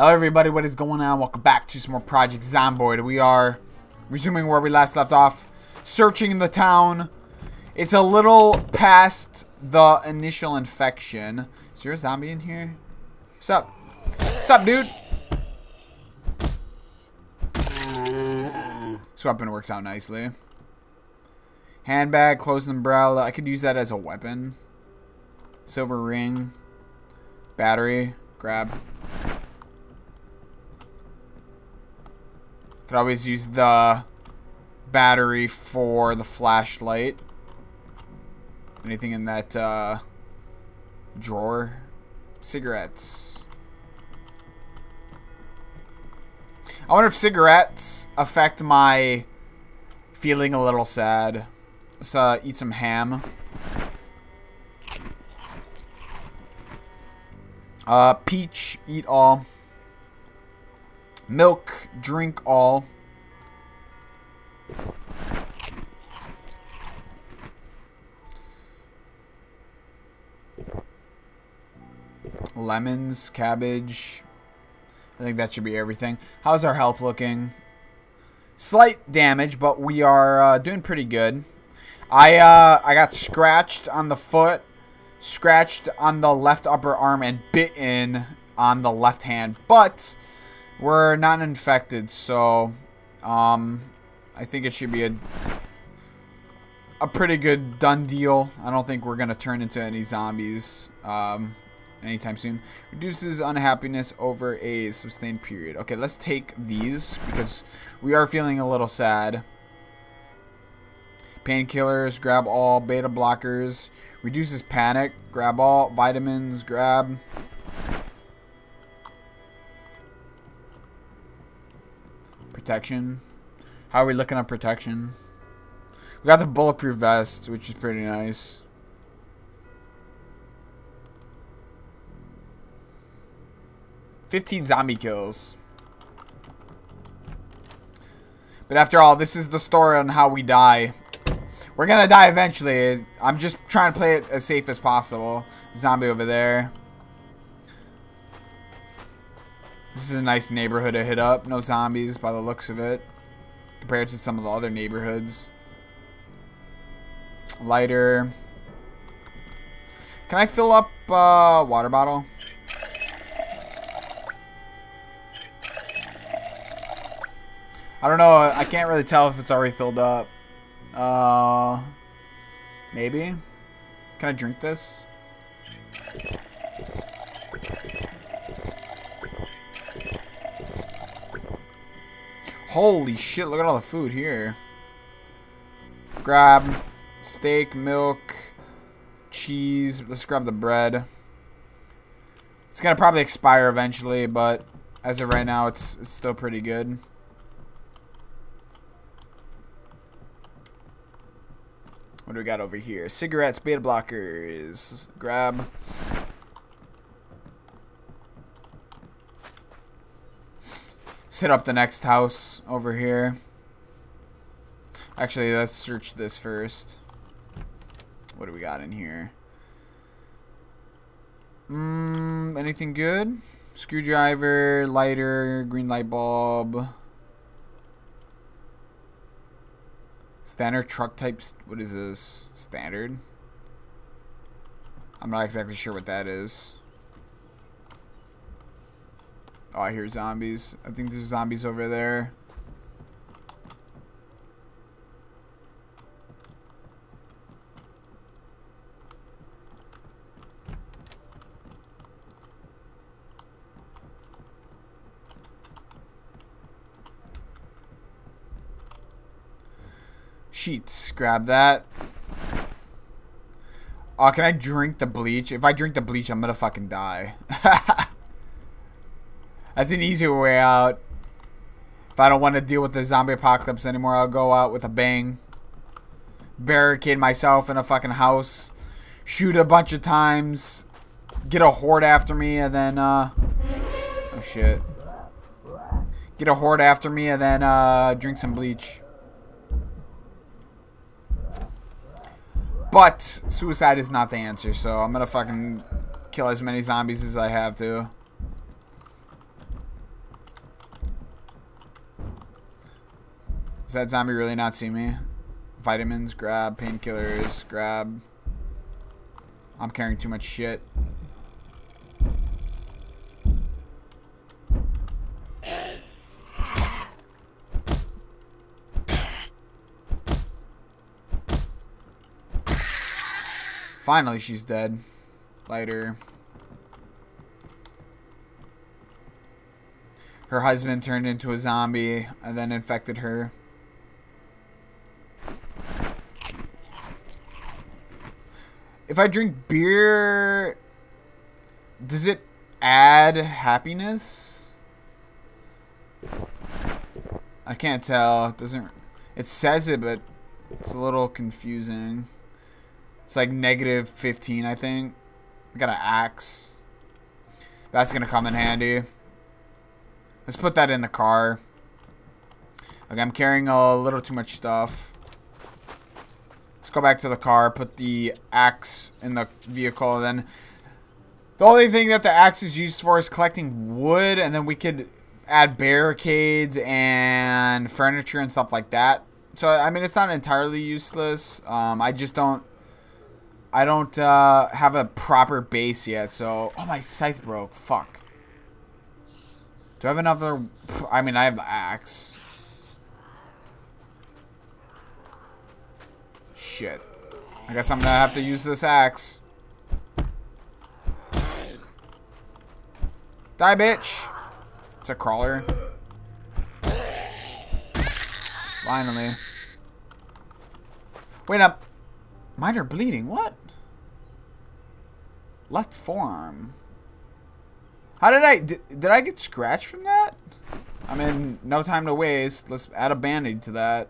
Hello everybody, what is going on? Welcome back to some more Project Zomboid. We are resuming where we last left off, searching the town. It's a little past the initial infection. Is there a zombie in here? What's up? What's up, dude? This weapon works out nicely. Handbag, closed umbrella. I could use that as a weapon. Silver ring. Battery. Grab. Could always use the battery for the flashlight. Anything in that drawer? Cigarettes. I wonder if cigarettes affect my feeling a little sad. Let's eat some ham. Peach, eat all. Milk, drink all. Lemons, cabbage. I think that should be everything. How's our health looking? Slight damage, but we are doing pretty good. I got scratched on the foot, scratched on the left upper arm, and bitten on the left hand. But we're not infected, so I think it should be a pretty good done deal. I don't think we're gonna turn into any zombies anytime soon. Reduces unhappiness over a sustained period. Okay, let's take these because we are feeling a little sad. Painkillers, grab all. Beta blockers, reduces panic, grab all. Vitamins, grab. Protection. How are we looking on protection? We got the bulletproof vest, which is pretty nice. "15 zombie kills. But after all, this is the story on how we die. We're gonna die eventually. I'm just trying to play it as safe as possible. Zombie over there. This is a nice neighborhood to hit up. No zombies by the looks of it, compared to some of the other neighborhoods. Lighter. Can I fill up a water bottle? I don't know. I can't really tell if it's already filled up. Maybe. Can I drink this? Holy shit, look at all the food here. Grab steak, milk, cheese. Let's grab the bread. It's gonna probably expire eventually, but as of right now, it's still pretty good. What do we got over here? Cigarettes, beta blockers. Grab. Let's hit up the next house over here. Actually, let's search this first. What do we got in here? Anything good? Screwdriver, lighter, green light bulb. Standard truck types. What is this? Standard? I'm not exactly sure what that is. Oh, I hear zombies. I think there's zombies over there. Sheets, grab that. Oh, can I drink the bleach? If I drink the bleach, I'm gonna fucking die. That's an easier way out. If I don't want to deal with the zombie apocalypse anymore, I'll go out with a bang. Barricade myself in a fucking house. Shoot a bunch of times. Get a horde after me, and then oh shit. Get a horde after me, and then drink some bleach. But suicide is not the answer, so I'm gonna fucking kill as many zombies as I have to. Does that zombie really not see me? Vitamins, grab. Painkillers, grab. I'm carrying too much shit. Finally, she's dead. Lighter. Her husband turned into a zombie and then infected her. If I drink beer, does it add happiness? I can't tell. It doesn't. It says it, but it's a little confusing. It's like negative 15, I think. I got an axe. That's gonna come in handy. Let's put that in the car. Okay, I'm carrying a little too much stuff. Let's go back to the car, put the axe in the vehicle, and then the only thing that the axe is used for is collecting wood, and then we could add barricades and furniture and stuff like that. So I mean, it's not entirely useless. I just don't have a proper base yet. So oh, my scythe broke. Fuck. Do I have another? I mean, I have an axe. Shit. I guess I'm gonna have to use this axe. Die, bitch. It's a crawler. Finally. Wait up. Mine are bleeding. What? Left forearm. How did I... Did I get scratched from that? I mean, no time to waste. Let's add a band-aid to that.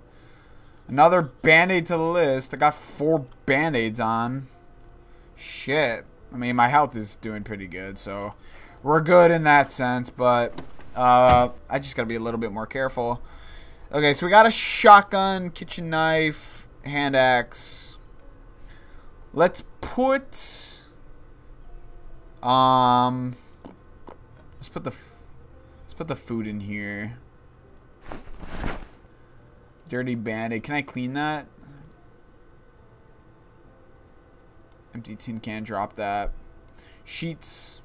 Another band-aid to the list. I got 4 band-aids on. Shit. I mean, my health is doing pretty good, so we're good in that sense, but I just gotta be a little bit more careful. Okay, so we got a shotgun, kitchen knife, hand axe. Let's put... Let's put the food in here. Dirty Band-Aid. Can I clean that? Empty tin can. Drop that. Sheets.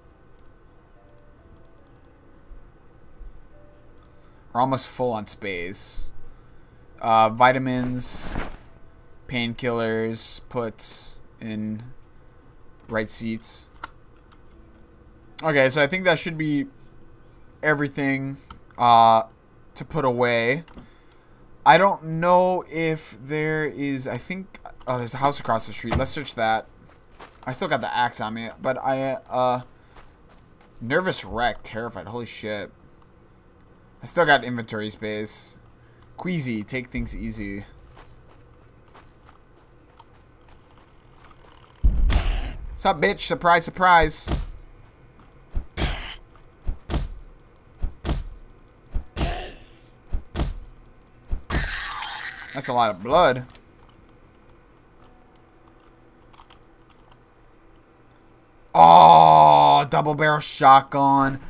We're almost full on space. Vitamins. Painkillers. Put in right seats. Okay, so I think that should be everything to put away. I don't know if there is... I think... Oh, there's a house across the street. Let's search that. I still got the axe on me, but I... nervous wreck. Terrified. Holy shit. I still got inventory space. Queasy. Take things easy. What's up, bitch? Surprise, surprise. That's a lot of blood. Oh, double barrel shotgun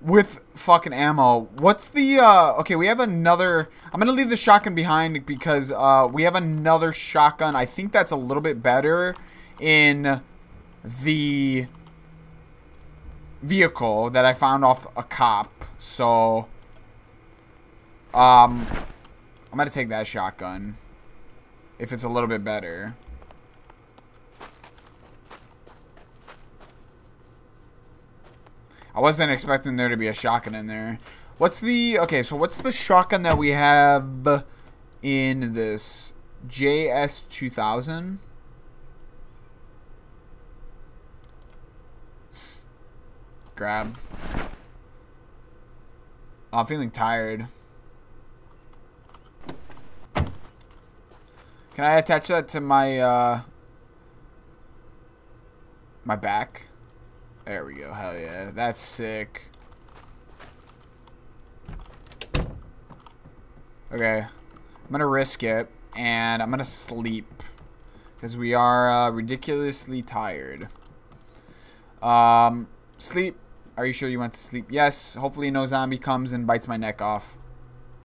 with fucking ammo. What's the, okay, we have another, I'm going to leave the shotgun behind because we have another shotgun. I think that's a little bit better in the vehicle that I found off a cop. So, I'm gonna take that shotgun if it's a little bit better. I wasn't expecting there to be a shotgun in there. What's the... Okay, so what's the shotgun that we have in this? JS2000? Grab. Oh, I'm feeling tired. Can I attach that to my, my back? There we go. Hell yeah. That's sick. Okay. I'm gonna risk it, and I'm gonna sleep. Because we are, ridiculously tired. Sleep. Are you sure you want to sleep? Yes. Hopefully no zombie comes and bites my neck off.